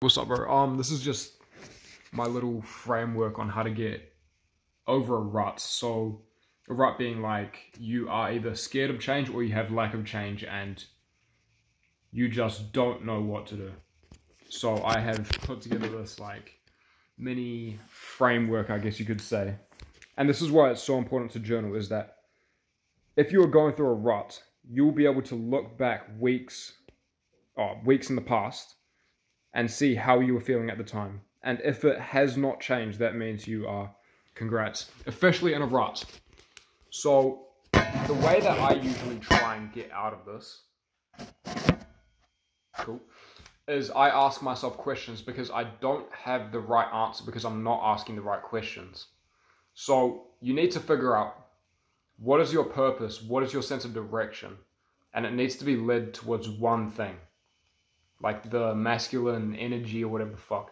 What's up, bro? This is just my little framework on how to get over a rut. So a rut being like you are either scared of change or you have lack of change and you just don't know what to do. So I have put together this like mini framework, I guess you could say. And this is why it's so important to journal, is that if you're going through a rut, you'll be able to look back weeks in the past and see how you were feeling at the time. And if it has not changed, that means you are, congrats, officially in a rut. So the way that I usually try and get out of this, cool, is I ask myself questions, because I don't have the right answer because I'm not asking the right questions. So you need to figure out, what is your purpose? What is your sense of direction? And it needs to be led towards one thing. Like the masculine energy or whatever the fuck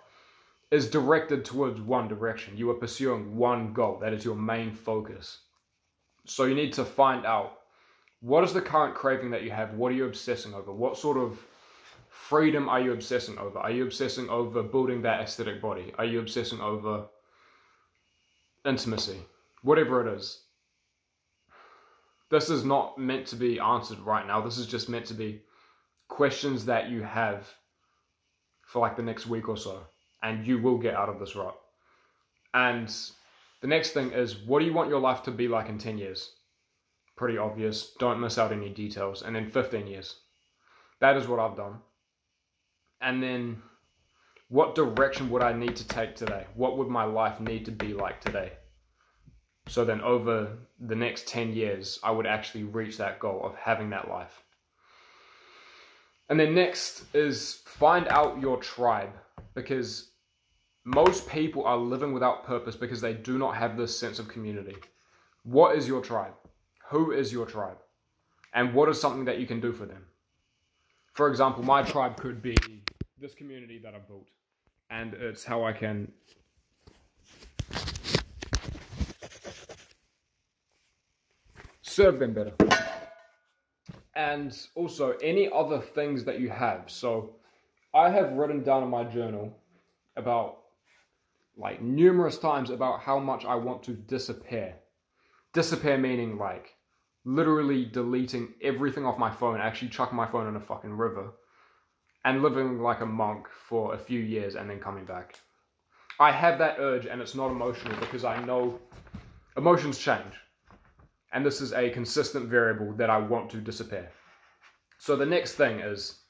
is directed towards one direction. You are pursuing one goal. That is your main focus. So you need to find out, what is the current craving that you have? What are you obsessing over? What sort of freedom are you obsessing over? Are you obsessing over building that aesthetic body? Are you obsessing over intimacy? Whatever it is. This is not meant to be answered right now. This is just meant to be questions that you have for like the next week or so, and you will get out of this rut. And the next thing is, what do you want your life to be like in 10 years? Pretty obvious, don't miss out any details. And then 15 years. That is what I've done. And then, what direction would I need to take today? What would my life need to be like today? So then over the next 10 years, I would actually reach that goal of having that life. And then next is find out your tribe, because most people are living without purpose because they do not have this sense of community. What is your tribe? Who is your tribe? And what is something that you can do for them? For example, my tribe could be this community that I built, and it's how I can... serve them better. And also any other things that you have. So I have written down in my journal about like numerous times about how much I want to disappear. Disappear meaning like literally deleting everything off my phone, actually chucking my phone in a fucking river and living like a monk for a few years and then coming back. I have that urge, and it's not emotional because I know emotions change. And this is a consistent variable that I want to disappear. So the next thing is,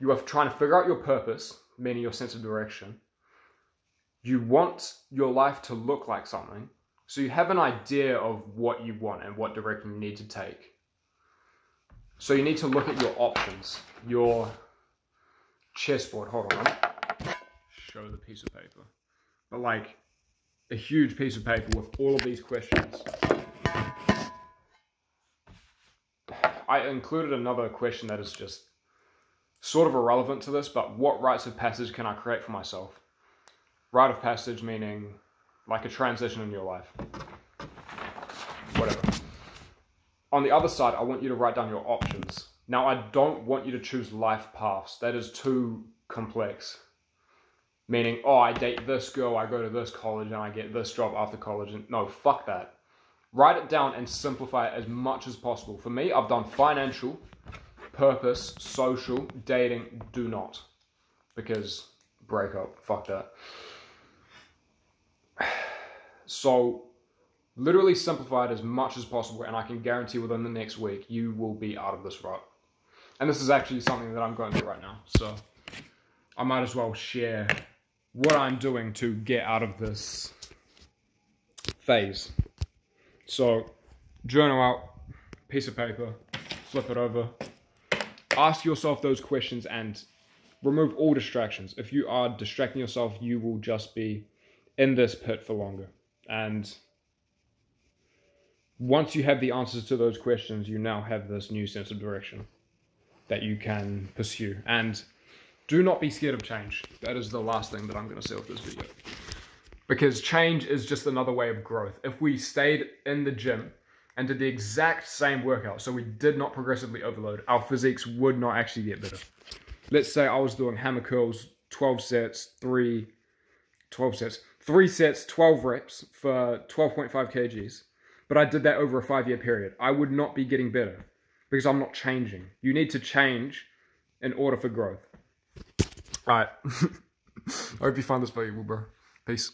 you are trying to figure out your purpose, meaning your sense of direction. You want your life to look like something. So you have an idea of what you want and what direction you need to take. So you need to look at your options, your chessboard. Hold on, show the piece of paper. But like a huge piece of paper with all of these questions. I included another question that is just sort of irrelevant to this, but what rites of passage can I create for myself? Rite of passage meaning like a transition in your life. Whatever. On the other side, I want you to write down your options. Now, I don't want you to choose life paths. That is too complex. Meaning, oh, I date this girl, I go to this college, and I get this job after college. And no, fuck that. Write it down and simplify it as much as possible. For me, I've done financial, purpose, social, dating, do not. Because breakup, fuck that. So literally simplify it as much as possible, and I can guarantee within the next week, you will be out of this rut. And this is actually something that I'm going through right now. So I might as well share what I'm doing to get out of this phase. So, journal out, piece of paper, flip it over. Ask yourself those questions and remove all distractions. If you are distracting yourself, you will just be in this pit for longer. And once you have the answers to those questions, you now have this new sense of direction that you can pursue. And do not be scared of change. That is the last thing that I'm going to say with this video. Because change is just another way of growth. If we stayed in the gym and did the exact same workout, so we did not progressively overload, our physiques would not actually get better. Let's say I was doing hammer curls 12 sets, 3 sets, 12 reps for 12.5 kgs. But I did that over a 5-year period. I would not be getting better because I'm not changing. You need to change in order for growth. All right. I hope you find this valuable, bro. Peace.